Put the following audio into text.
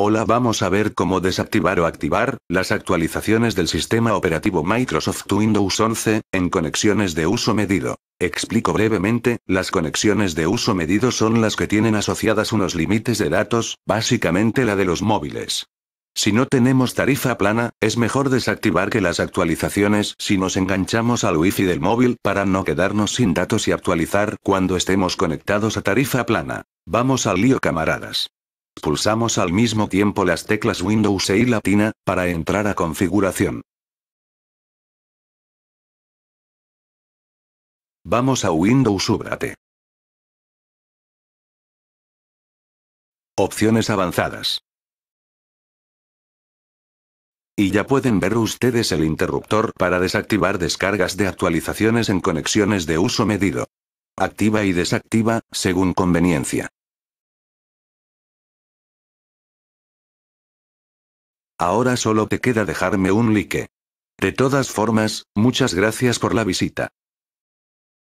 Hola, vamos a ver cómo desactivar o activar las actualizaciones del sistema operativo Microsoft Windows 11 en conexiones de uso medido. Explico brevemente, las conexiones de uso medido son las que tienen asociadas unos límites de datos, básicamente la de los móviles. Si no tenemos tarifa plana, es mejor desactivar que las actualizaciones si nos enganchamos al Wi-Fi del móvil para no quedarnos sin datos y actualizar cuando estemos conectados a tarifa plana. Vamos al lío, camaradas. Pulsamos al mismo tiempo las teclas Windows y Latina, para entrar a configuración. Vamos a Windows Update. Opciones avanzadas. Y ya pueden ver ustedes el interruptor para desactivar descargas de actualizaciones en conexiones de uso medido. Activa y desactiva, según conveniencia. Ahora solo te queda dejarme un like. De todas formas, muchas gracias por la visita.